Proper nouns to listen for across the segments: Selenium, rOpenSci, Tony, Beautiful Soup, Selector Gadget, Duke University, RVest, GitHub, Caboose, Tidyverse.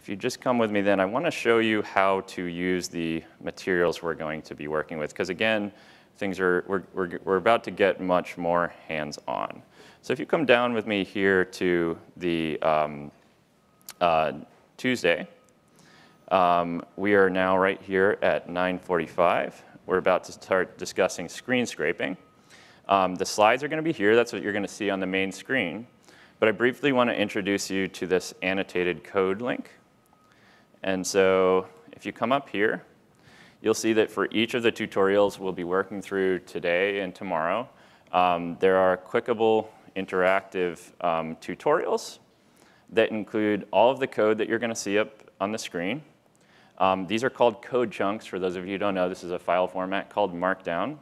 If you just come with me then, I want to show you how to use the materials we're going to be working with. Because again, things are, we're about to get much more hands-on. So if you come down with me here to the Tuesday, we are now right here at 9:45. We're about to start discussing screen scraping. The slides are going to be here. That's what you're going to see on the main screen. But I briefly want to introduce you to this annotated code link. And so if you come up here, you'll see that for each of the tutorials we'll be working through today and tomorrow, there are clickable interactive tutorials that include all of the code that you're going to see up on the screen. These are called code chunks. For those of you who don't know, this is a file format called Markdown.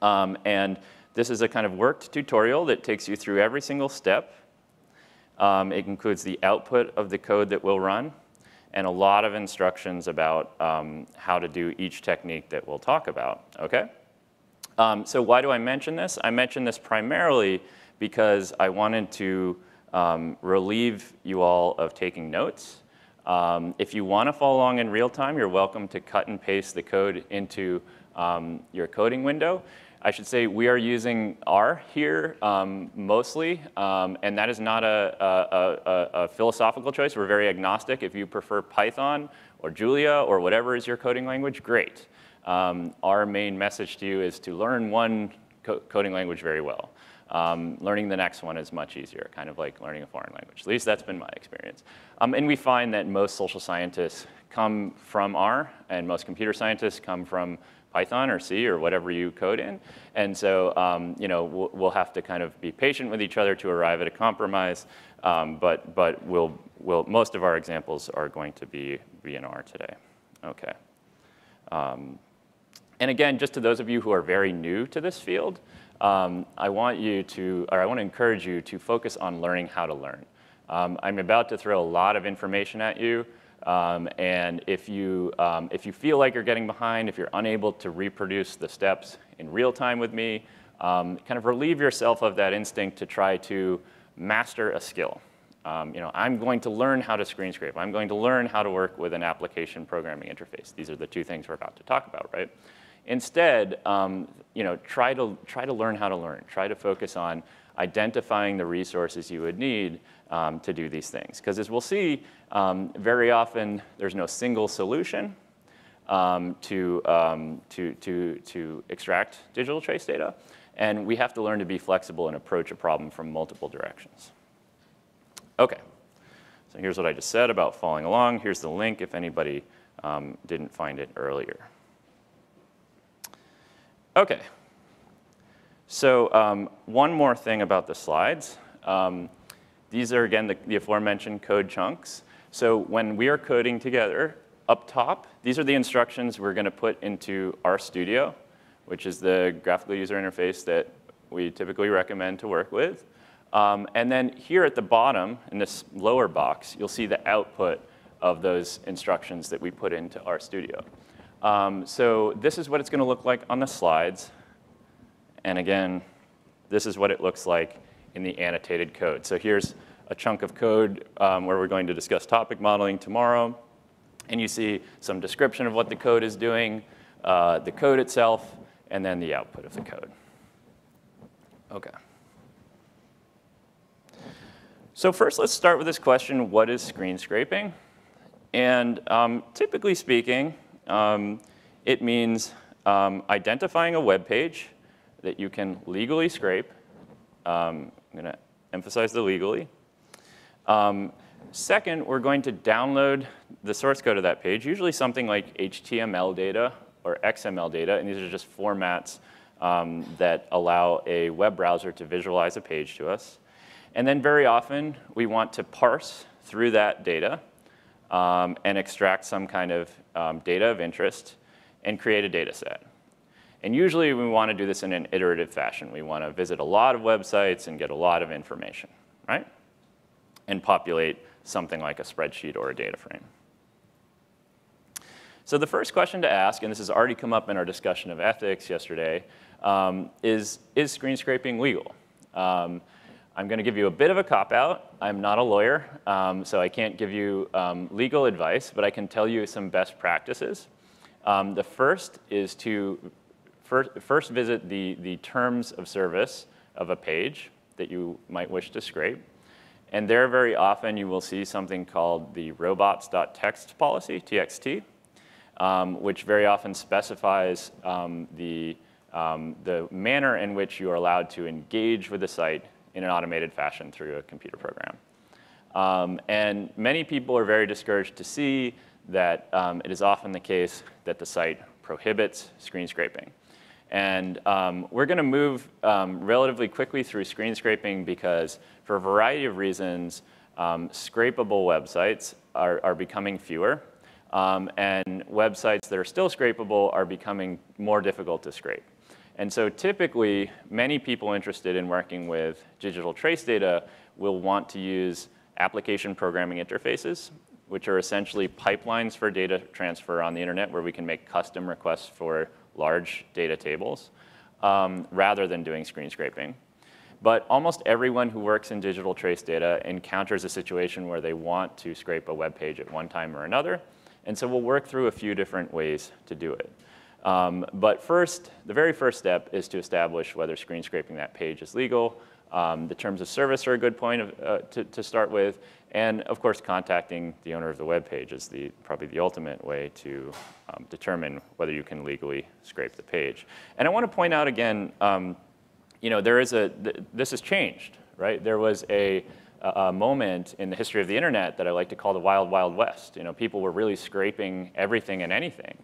And this is a kind of worked tutorial that takes you through every single step. It includes the output of the code that we'll run and a lot of instructions about how to do each technique that we'll talk about, okay? So why do I mention this? I mention this primarily because I wanted to relieve you all of taking notes. If you want to follow along in real time, you're welcome to cut and paste the code into your coding window. I should say we are using R here mostly, and that is not a philosophical choice. We're very agnostic. If you prefer Python or Julia or whatever is your coding language, great. Our main message to you is to learn one coding language very well. Learning the next one is much easier, kind of like learning a foreign language. At least that's been my experience. And we find that most social scientists come from R, and most computer scientists come from Python or C or whatever you code in. And so you know, we'll have to kind of be patient with each other to arrive at a compromise, but most of our examples are going to be in R today. Okay. And again, just to those of you who are very new to this field, I want to encourage you to focus on learning how to learn. I'm about to throw a lot of information at you, and if you feel like you're getting behind, if you're unable to reproduce the steps in real time with me, kind of relieve yourself of that instinct to try to master a skill. You know, I'm going to learn how to screen scrape. I'm going to learn how to work with an application programming interface. These are the two things we're about to talk about, right? Instead, you know, try to learn how to learn. Try to focus on identifying the resources you would need to do these things. Because as we'll see, very often there's no single solution to extract digital trace data, and we have to learn to be flexible and approach a problem from multiple directions. Okay, so here's what I just said about following along. Here's the link if anybody didn't find it earlier. Okay, so one more thing about the slides. These are, again, the aforementioned code chunks. So when we are coding together, up top, these are the instructions we're going to put into RStudio, which is the graphical user interface that we typically recommend to work with. And then here at the bottom, in this lower box, you'll see the output of those instructions that we put into RStudio. So this is what it's going to look like on the slides. And again, this is what it looks like in the annotated code. So here's a chunk of code where we're going to discuss topic modeling tomorrow. And you see some description of what the code is doing, the code itself, and then the output of the code. OK. So first, let's start with this question, what is screen scraping? And typically speaking, it means identifying a web page that you can legally scrape. I'm going to emphasize the legally. Second, we're going to download the source code of that page, usually something like HTML data or XML data. And these are just formats that allow a web browser to visualize a page to us. And then very often, we want to parse through that data and extract some kind of data of interest and create a data set. And usually we want to do this in an iterative fashion. We want to visit a lot of websites and get a lot of information, right? And populate something like a spreadsheet or a data frame. So the first question to ask, and this has already come up in our discussion of ethics yesterday, is screen scraping legal? I'm going to give you a bit of a cop-out. I'm not a lawyer, so I can't give you legal advice, but I can tell you some best practices. The first is to first visit the terms of service of a page that you might wish to scrape. And there very often you will see something called the robots.txt policy, TXT, which very often specifies the manner in which you are allowed to engage with the site in an automated fashion through a computer program. And many people are very discouraged to see that it is often the case that the site prohibits screen scraping. And we're going to move relatively quickly through screen scraping because for a variety of reasons, scrapeable websites are becoming fewer. And websites that are still scrapeable are becoming more difficult to scrape. And so typically, many people interested in working with digital trace data will want to use application programming interfaces, which are essentially pipelines for data transfer on the internet where we can make custom requests for large data tables, rather than doing screen scraping. But almost everyone who works in digital trace data encounters a situation where they want to scrape a web page at one time or another. And so we'll work through a few different ways to do it. But first, the very first step is to establish whether screen scraping that page is legal. The terms of service are a good point to start with. And of course, contacting the owner of the web page is probably the ultimate way to determine whether you can legally scrape the page. And I want to point out again, this has changed, right? There was a moment in the history of the internet that I like to call the Wild Wild West. You know, people were really scraping everything and anything.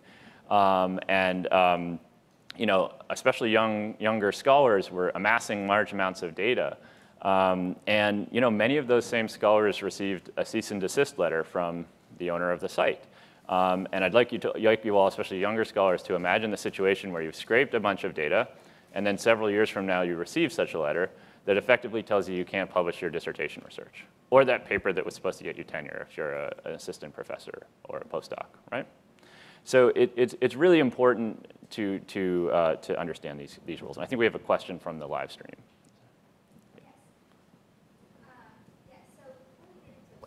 Especially younger scholars were amassing large amounts of data. Many of those same scholars received a cease and desist letter from the owner of the site. And I'd like you all, especially younger scholars, to imagine the situation where you've scraped a bunch of data, and then several years from now you receive such a letter that effectively tells you you can't publish your dissertation research, or that paper that was supposed to get you tenure if you're an assistant professor or a postdoc, right? So it's really important to understand these rules. And I think we have a question from the live stream.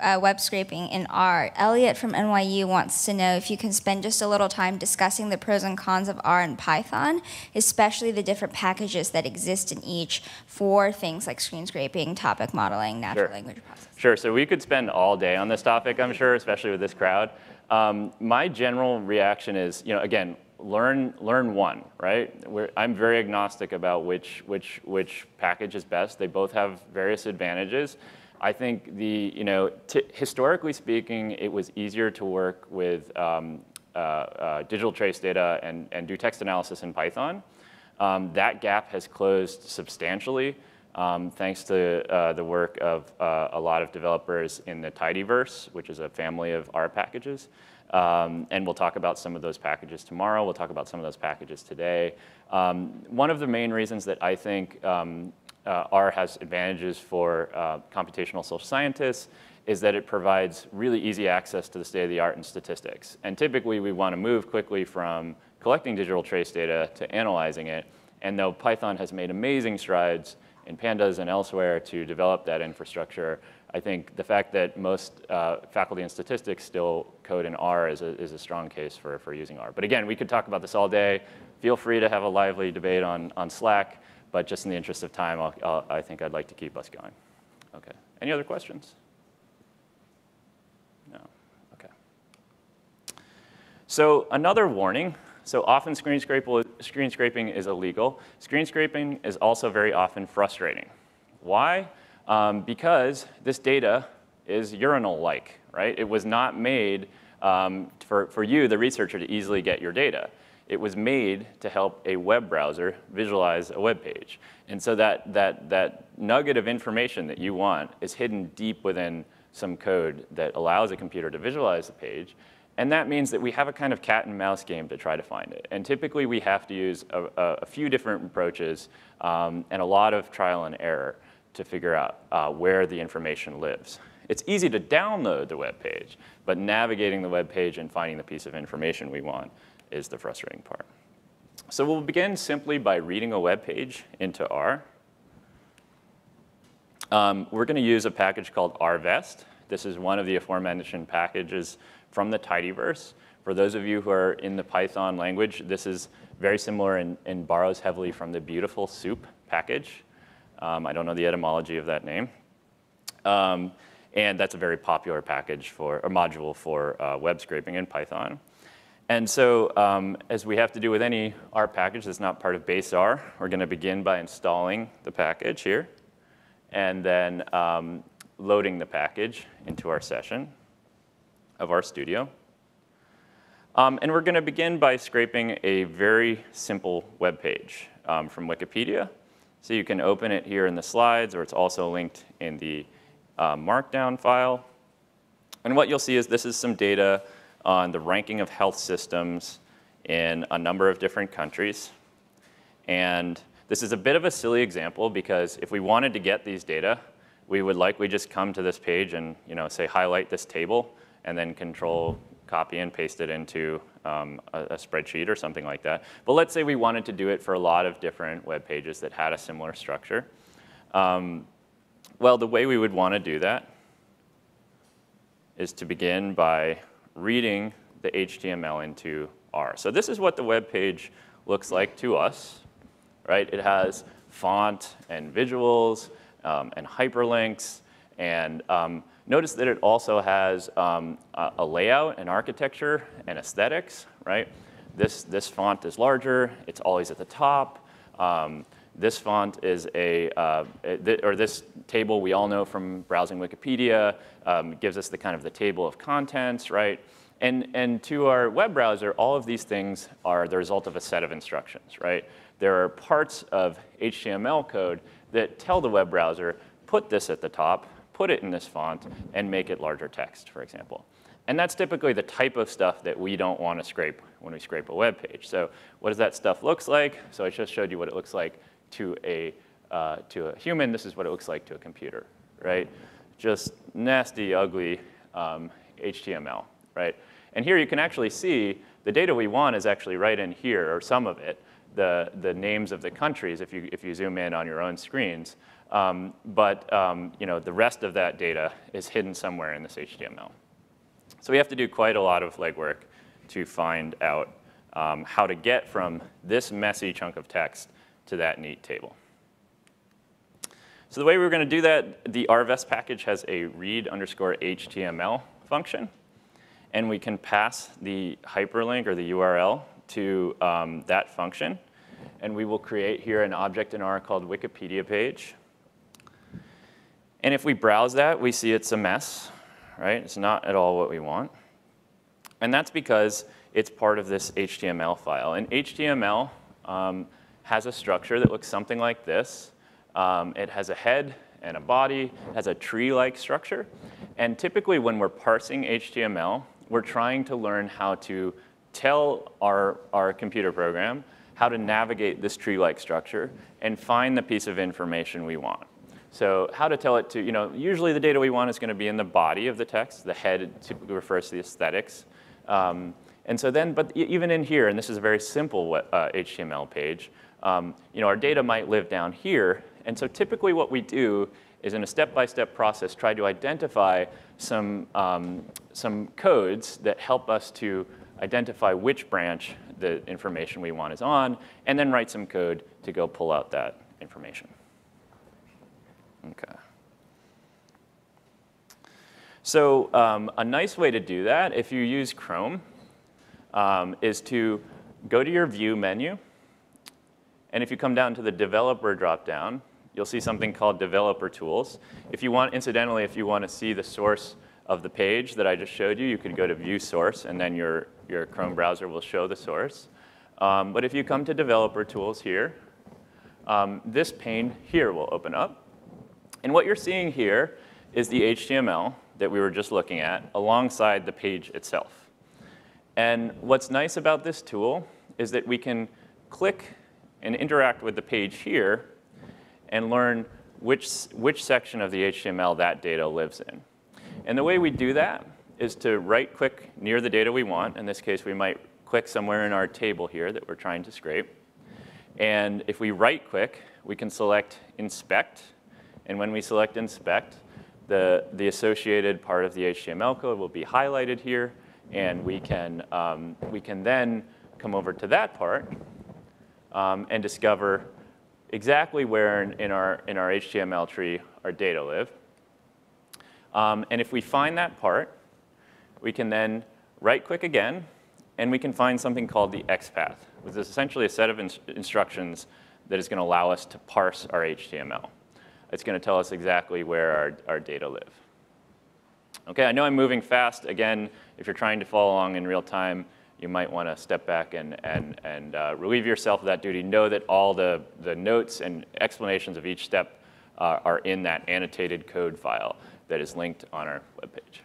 Web scraping in R. Elliot from NYU wants to know if you can spend just a little time discussing the pros and cons of R and Python, especially the different packages that exist in each for things like screen scraping, topic modeling, natural language processing. Sure, so we could spend all day on this topic, I'm sure, especially with this crowd. My general reaction is, again, learn one, right? I'm very agnostic about which package is best. They both have various advantages. I think historically speaking, it was easier to work with digital trace data and do text analysis in Python. That gap has closed substantially thanks to the work of a lot of developers in the Tidyverse, which is a family of R packages. And we'll talk about some of those packages tomorrow. We'll talk about some of those packages today. One of the main reasons that I think R has advantages for computational social scientists is that it provides really easy access to the state of the art in statistics. And typically we want to move quickly from collecting digital trace data to analyzing it. And though Python has made amazing strides in pandas and elsewhere to develop that infrastructure, I think the fact that most faculty in statistics still code in R is a strong case for using R. But again, we could talk about this all day. Feel free to have a lively debate on Slack. But just in the interest of time, I think I'd like to keep us going. Okay. Any other questions? No. Okay. So another warning. So often screen scraping is illegal. Screen scraping is also very often frustrating. Why? Because this data is urinal-like, right? It was not made for you, the researcher, to easily get your data. It was made to help a web browser visualize a web page. And so that nugget of information that you want is hidden deep within some code that allows a computer to visualize the page. And that means that we have a kind of cat and mouse game to try to find it. And typically we have to use a few different approaches and a lot of trial and error to figure out where the information lives. It's easy to download the web page, but navigating the web page and finding the piece of information we want is the frustrating part. So we'll begin simply by reading a web page into R. We're going to use a package called RVest. This is one of the aforementioned packages from the Tidyverse. For those of you who are in the Python language, this is very similar and borrows heavily from the Beautiful Soup package. I don't know the etymology of that name. And that's a very popular package for, or module for web scraping in Python. And so as we have to do with any R package that's not part of base R, we're going to begin by installing the package here and then loading the package into our session of RStudio. And we're going to begin by scraping a very simple web page from Wikipedia. So you can open it here in the slides, or it's also linked in the Markdown file. And what you'll see is this is some data on the ranking of health systems in a number of different countries. And this is a bit of a silly example, because if we wanted to get these data, we would likely just come to this page and, you know, say highlight this table and then control copy and paste it into a spreadsheet or something like that. But let's say we wanted to do it for a lot of different web pages that had a similar structure. Well, the way we would want to do that is to begin by reading the HTML into R. So this is what the web page looks like to us, right? It has font and visuals and hyperlinks and notice that it also has a layout and architecture and aesthetics, right? This font is larger. It's always at the top. This font is this table we all know from browsing Wikipedia. Gives us the kind of the table of contents, right? And to our web browser, all of these things are the result of a set of instructions, right? There are parts of HTML code that tell the web browser, put this at the top, put it in this font, and make it larger text, for example. And that's typically the type of stuff that we don't want to scrape when we scrape a web page. So what does that stuff look like? So I just showed you what it looks like to a human. This is what it looks like to a computer, right? Just nasty, ugly HTML, right? And here you can actually see the data we want is actually right in here, or some of it, the names of the countries if you zoom in on your own screens. You know, the rest of that data is hidden somewhere in this HTML. So we have to do quite a lot of legwork to find out how to get from this messy chunk of text to that neat table. So the way we were going to do that, the RVest package has a read_HTML function, and we can pass the hyperlink or the URL to that function, and we will create here an object in R called Wikipedia page. And if we browse that, we see it's a mess, right? It's not at all what we want. And that's because it's part of this HTML file. And HTML has a structure that looks something like this. It has a head and a body, has a tree-like structure. And typically when we're parsing HTML, we're trying to learn how to tell our computer program how to navigate this tree-like structure and find the piece of information we want. So how to tell it to, you know, usually the data we want is going to be in the body of the text. The head typically refers to the aesthetics. And so then, but even in here, and this is a very simple HTML page, you know, our data might live down here. And so typically what we do is in a step-by-step process try to identify some codes that help us to identify which branch the information we want is on, and then write some code to go pull out that information. Okay. So a nice way to do that, if you use Chrome, is to go to your View menu. And if you come down to the Developer dropdown, you'll see something called Developer Tools. If you want, incidentally, if you want to see the source of the page that I just showed you, you could go to View Source, and then your Chrome browser will show the source. But if you come to Developer Tools here, this pane here will open up. And what you're seeing here is the HTML that we were just looking at alongside the page itself. And what's nice about this tool is that we can click and interact with the page here and learn which section of the HTML that data lives in. And the way we do that is to right-click near the data we want. In this case, we might click somewhere in our table here that we're trying to scrape. And if we right-click, we can select Inspect. And when we select inspect, the associated part of the HTML code will be highlighted here, and we can then come over to that part and discover exactly where in our HTML tree our data live. And if we find that part, we can then right-click again, and we can find something called the XPath, which is essentially a set of instructions that is going to allow us to parse our HTML. It's going to tell us exactly where our data live. Okay, I know I'm moving fast. Again, if you're trying to follow along in real time, you might want to step back and relieve yourself of that duty. Know that all the notes and explanations of each step are in that annotated code file that is linked on our webpage.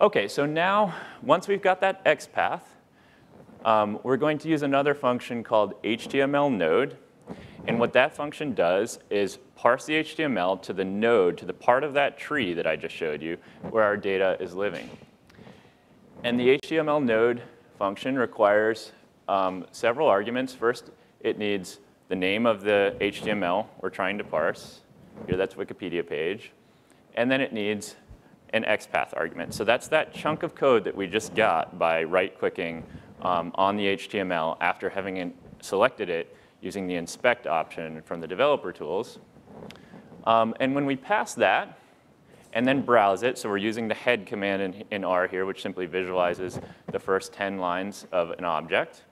Okay, so now, once we've got that XPath, we're going to use another function called HTMLNode. And what that function does is parse the HTML to the node, to the part of that tree that I just showed you, where our data is living. And the HTMLNode function requires several arguments. First, it needs the name of the HTML we're trying to parse. Here, that's Wikipedia page. And then it needs an XPath argument. So that's that chunk of code that we just got by right-clicking on the HTML after having selected it using the inspect option from the developer tools. And when we pass that and then browse it, so we're using the head command in R here, which simply visualizes the first 10 lines of an object,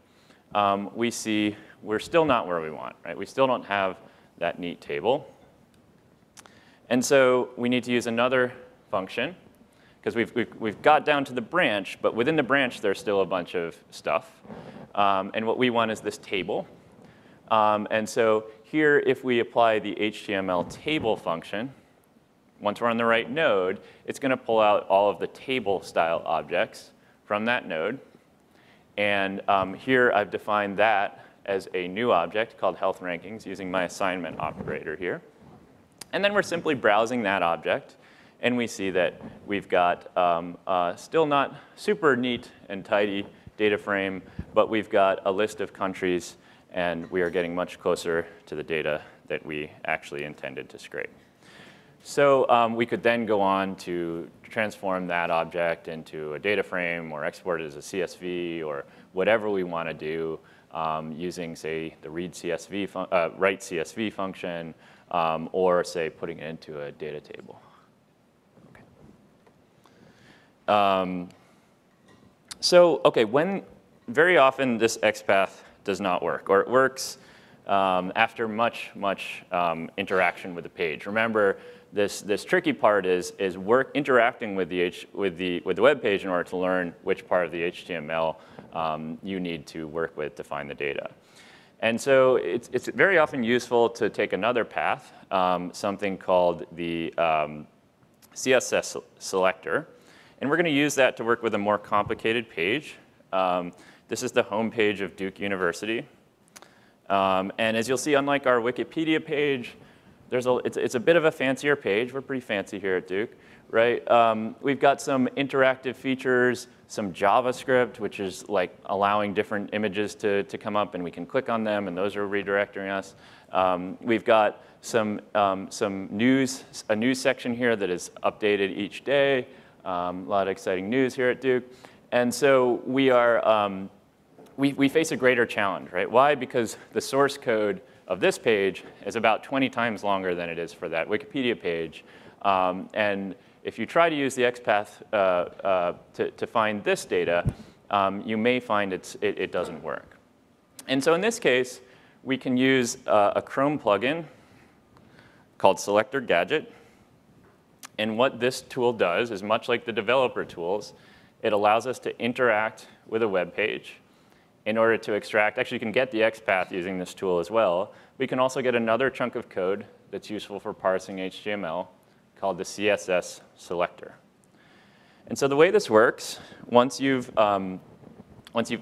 we see we're still not where we want, right? We still don't have that neat table. And so we need to use another function, because we've got down to the branch, but within the branch there's still a bunch of stuff. And what we want is this table. And so here, if we apply the HTML table function, once we're on the right node, it's going to pull out all of the table style objects from that node. And here I've defined that as a new object called health rankings using my assignment operator here. And then we're simply browsing that object. And we see that we've got still not super neat and tidy data frame, but we've got a list of countries. And we are getting much closer to the data that we actually intended to scrape. So we could then go on to transform that object into a data frame or export it as a CSV or whatever we want to do using, say, the write CSV function or, say, putting it into a data table. Okay. Very often this XPath does not work, or it works after much interaction with the page. Remember, this tricky part is interacting with the web page in order to learn which part of the HTML you need to work with to find the data. And so it's very often useful to take another path, something called the CSS selector, and we're going to use that to work with a more complicated page. This is the homepage of Duke University. And as you'll see, unlike our Wikipedia page, it's a bit of a fancier page. We're pretty fancy here at Duke, right? We've got some interactive features, some JavaScript, which is like allowing different images to come up, and we can click on them, and those are redirecting us. We've got some news, a news section here that is updated each day. A lot of exciting news here at Duke. And so we are, we face a greater challenge, right? Why? Because the source code of this page is about 20 times longer than it is for that Wikipedia page. And if you try to use the XPath to find this data, you may find it doesn't work. And so in this case, we can use a Chrome plugin called Selector Gadget. And what this tool does is, much like the developer tools, it allows us to interact with a web page in order to extract. Actually, you can get the XPath using this tool as well. We can also get another chunk of code that's useful for parsing HTML called the CSS selector. And so the way this works, once you've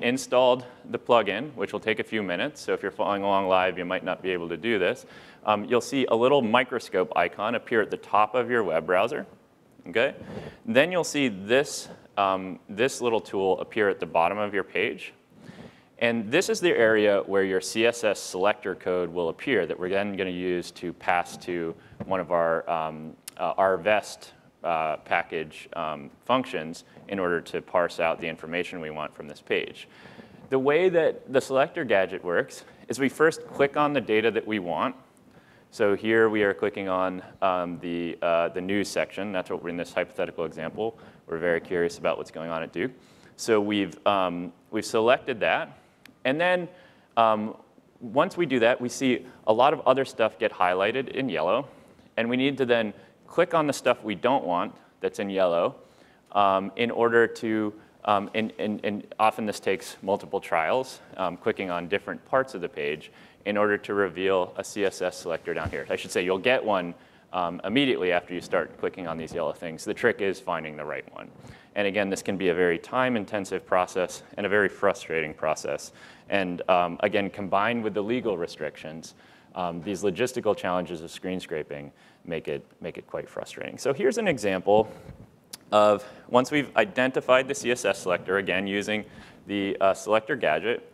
installed the plugin, which will take a few minutes, so if you're following along live, you might not be able to do this, you'll see a little microscope icon appear at the top of your web browser. Okay? Then you'll see this little tool appear at the bottom of your page. And this is the area where your CSS selector code will appear that we're then going to use to pass to one of our RVest package functions in order to parse out the information we want from this page. The way that the selector gadget works is we first click on the data that we want. So here we are clicking on the news section. That's what we're in this hypothetical example. We're very curious about what's going on at Duke. So we've selected that. And then once we do that, we see a lot of other stuff get highlighted in yellow. And we need to then click on the stuff we don't want that's in yellow in order to, and often this takes multiple trials, clicking on different parts of the page in order to reveal a CSS selector down here. I should say you'll get one immediately after you start clicking on these yellow things. The trick is finding the right one. And again, this can be a very time-intensive process and a very frustrating process. And again, combined with the legal restrictions, these logistical challenges of screen scraping make it quite frustrating. So here's an example of once we've identified the CSS selector, again, using the selector gadget,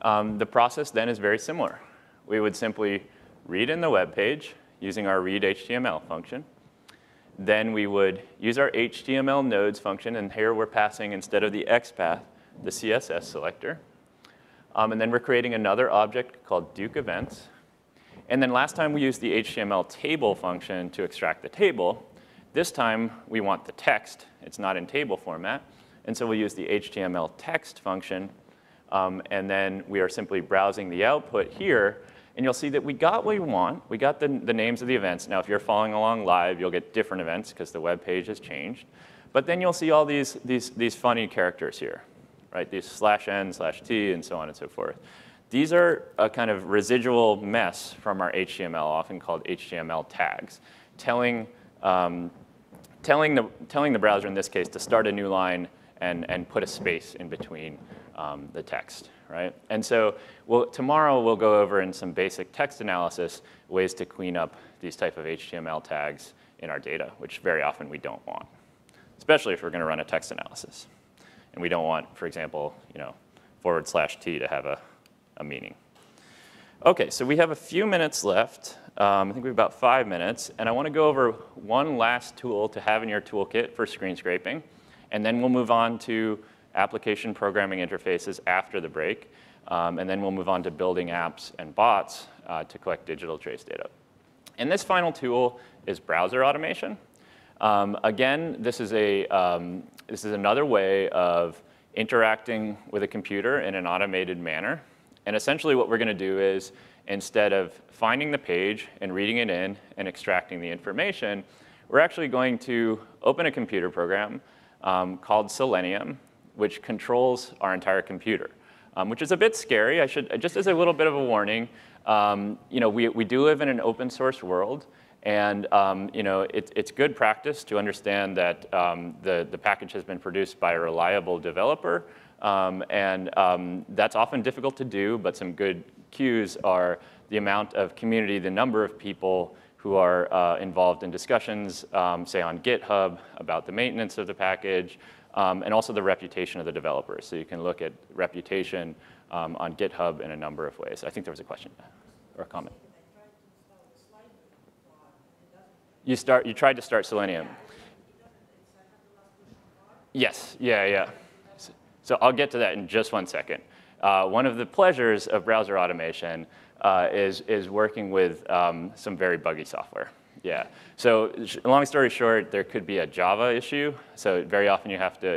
the process then is very similar. We would simply read in the web page using our readHTML function. Then we would use our HTML nodes function, and here we're passing, instead of the XPath, the CSS selector. And then we're creating another object called Duke events. And then last time we used the HTML table function to extract the table. This time we want the text. It's not in table format. And so we'll use the HTML text function. And then we are simply browsing the output here. And you'll see that we got what we want. We got the names of the events. Now, if you're following along live, you'll get different events because the web page has changed. But then you'll see all these funny characters here, right? These /n/t and so on and so forth. These are a kind of residual mess from our HTML, often called HTML tags, telling the browser, in this case, to start a new line and put a space in between the text, right? And so tomorrow we'll go over in some basic text analysis ways to clean up these type of HTML tags in our data, which very often we don't want, especially if we're going to run a text analysis. And we don't want, for example, you know, /t to have a meaning. Okay, so we have a few minutes left. I think we have about 5 minutes. And I want to go over one last tool to have in your toolkit for screen scraping. And then we'll move on to application programming interfaces after the break. And then we'll move on to building apps and bots to collect digital trace data. And this final tool is browser automation. Again, this is another way of interacting with a computer in an automated manner. And essentially what we're going to do is, instead of finding the page and reading it in and extracting the information, we're actually going to open a computer program called Selenium, which controls our entire computer, which is a bit scary. I should, just as a little bit of a warning, you know, we do live in an open source world. And you know, it's good practice to understand that the package has been produced by a reliable developer. That's often difficult to do, but some good cues are the amount of community, the number of people who are involved in discussions, say on GitHub, about the maintenance of the package, and also the reputation of the developers. So you can look at reputation on GitHub in a number of ways. I think there was a question or a comment. You tried to start Selenium. Yes, yeah. So I'll get to that in just one second. One of the pleasures of browser automation is working with some very buggy software. Yeah. So long story short, there could be a Java issue. So very often you have to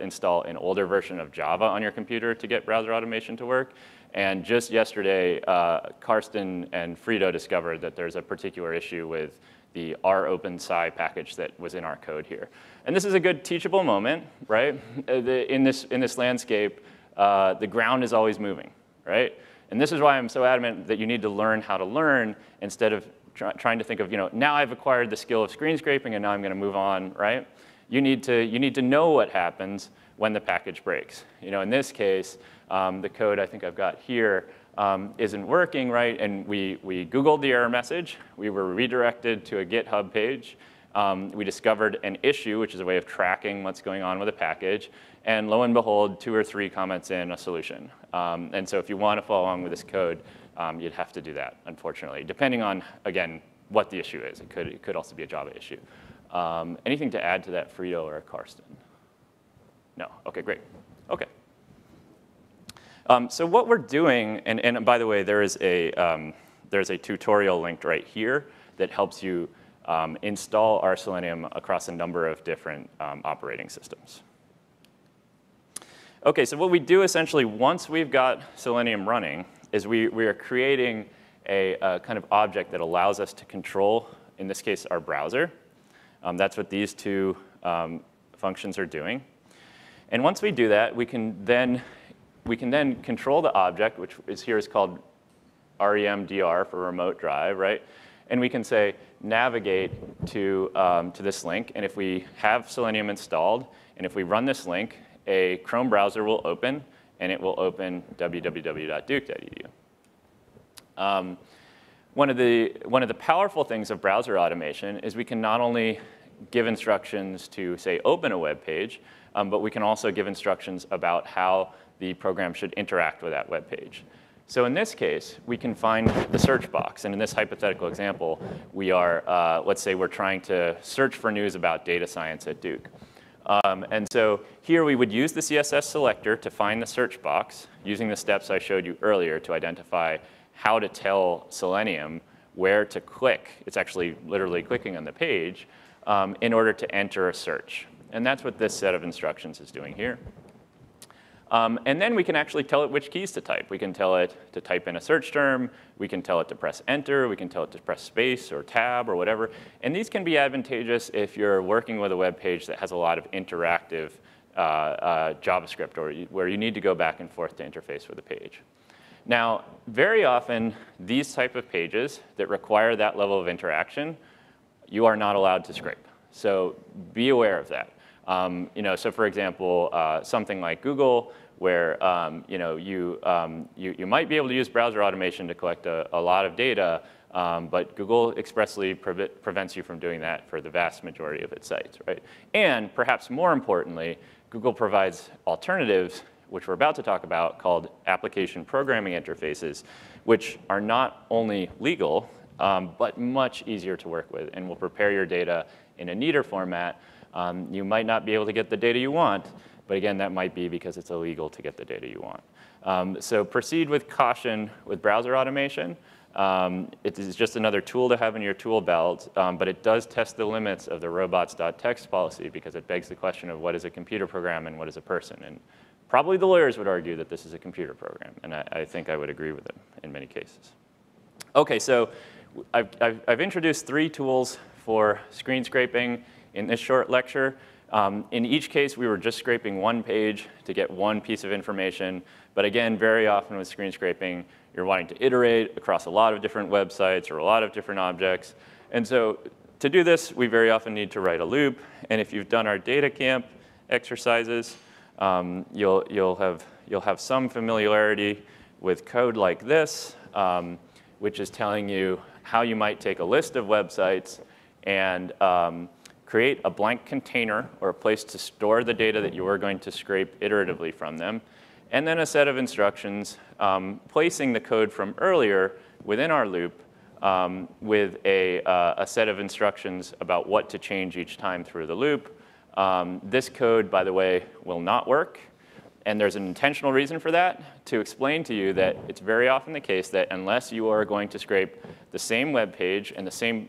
install an older version of Java on your computer to get browser automation to work. And just yesterday, Karsten and Frito discovered that there's a particular issue with the rOpenSci package that was in our code here. And this is a good teachable moment, right? In this landscape, the ground is always moving, right? And this is why I'm so adamant that you need to learn how to learn instead of trying to think of, you know, now I've acquired the skill of screen scraping and now I'm going to move on, right? You need to know what happens when the package breaks. You know, in this case, the code I think I've got here isn't working, right? And we Googled the error message. We were redirected to a GitHub page. We discovered an issue, which is a way of tracking what's going on with a package. And lo and behold, 2 or 3 comments in a solution. And so if you want to follow along with this code, you'd have to do that, unfortunately, depending on, again, what the issue is. It could also be a Java issue. Anything to add to that, Frito or Karsten? No, okay, great, okay. So what we're doing, and by the way, there's a tutorial linked right here that helps you install our Selenium across a number of different operating systems. Okay, so what we do essentially once we've got Selenium running is we are creating a kind of object that allows us to control, in this case, our browser. That's what these two functions are doing. And once we do that, we can then control the object, which is here is called remdr for remote drive, right? And we can say navigate to this link. And if we have Selenium installed, and if we run this link, a Chrome browser will open, and it will open www.duke.edu. One of the powerful things of browser automation is we can not only give instructions to, say, open a web page, but we can also give instructions about how the program should interact with that web page. So in this case, we can find the search box. And in this hypothetical example, we are, let's say we're trying to search for news about data science at Duke. And so here we would use the CSS selector to find the search box using the steps I showed you earlier to identify how to tell Selenium where to click. It's actually literally clicking on the page in order to enter a search. And that's what this set of instructions is doing here. And then we can actually tell it which keys to type. We can tell it to type in a search term. We can tell it to press enter. We can tell it to press space or tab or whatever. And these can be advantageous if you're working with a web page that has a lot of interactive JavaScript or where you need to go back and forth to interface with the page. Now, very often, these type of pages that require that level of interaction, you are not allowed to scrape. So be aware of that. So for example, something like Google, where you might be able to use browser automation to collect a lot of data, but Google expressly prevents you from doing that for the vast majority of its sites, right? And perhaps more importantly, Google provides alternatives, which we're about to talk about, called application programming interfaces, which are not only legal, but much easier to work with and will prepare your data in a neater format. You might not be able to get the data you want, but again, that might be because it's illegal to get the data you want. So proceed with caution with browser automation. It is just another tool to have in your tool belt, but it does test the limits of the robots.txt policy because it begs the question of what is a computer program and what is a person. And probably the lawyers would argue that this is a computer program, and I think I would agree with them in many cases. Okay, so I've introduced 3 tools for screen scraping in this short lecture. In each case, we were just scraping one page to get one piece of information. But again, very often with screen scraping, you're wanting to iterate across a lot of different websites or a lot of different objects. And so to do this, we very often need to write a loop. And if you've done our data camp exercises, you'll have some familiarity with code like this, which is telling you how you might take a list of websites and create a blank container or a place to store the data that you are going to scrape iteratively from them, and then a set of instructions placing the code from earlier within our loop with a set of instructions about what to change each time through the loop. This code, by the way, will not work, and there's an intentional reason for that, to explain to you that it's very often the case that unless you are going to scrape the same web page and the same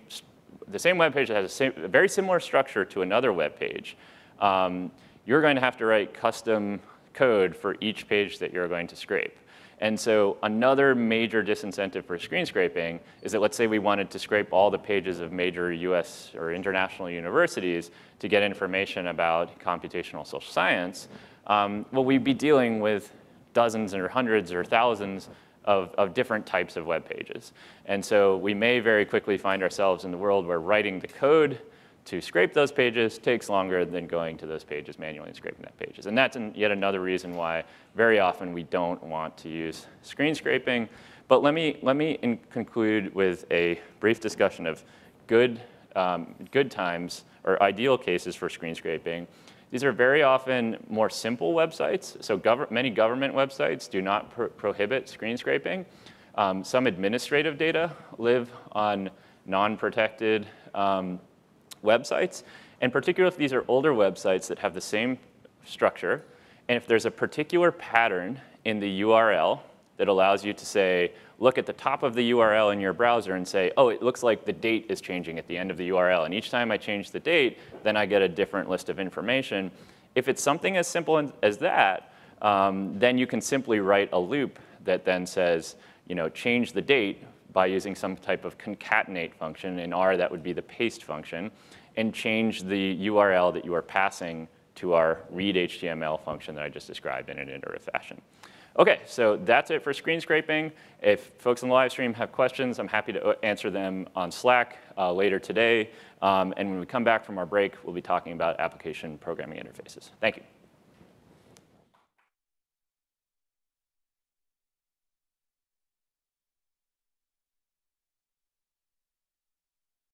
web page that has a very similar structure to another web page, you're going to have to write custom code for each page that you're going to scrape. And so another major disincentive for screen scraping is that let's say we wanted to scrape all the pages of major US or international universities to get information about computational social science. Well, we'd be dealing with dozens or hundreds or thousands of different types of web pages. And so we may very quickly find ourselves in the world where writing the code to scrape those pages takes longer than going to those pages manually and scraping that pages. And that's yet another reason why very often we don't want to use screen scraping. But let me conclude with a brief discussion of good good times or ideal cases for screen scraping. These are very often more simple websites. So many government websites do not prohibit screen scraping. Some administrative data live on non-protected websites. And particularly if these are older websites that have the same structure, and if there's a particular pattern in the URL that allows you to say, look at the top of the URL in your browser and say, oh, it looks like the date is changing at the end of the URL. And each time I change the date, then I get a different list of information. If it's something as simple as that, then you can simply write a loop that then says, you know, change the date by using some type of concatenate function. In R, that would be the paste function, and change the URL that you are passing to our read HTML function that I just described in an iterative fashion. OK, so that's it for screen scraping. If folks in the live stream have questions, I'm happy to answer them on Slack later today. And when we come back from our break, we'll be talking about application programming interfaces. Thank you.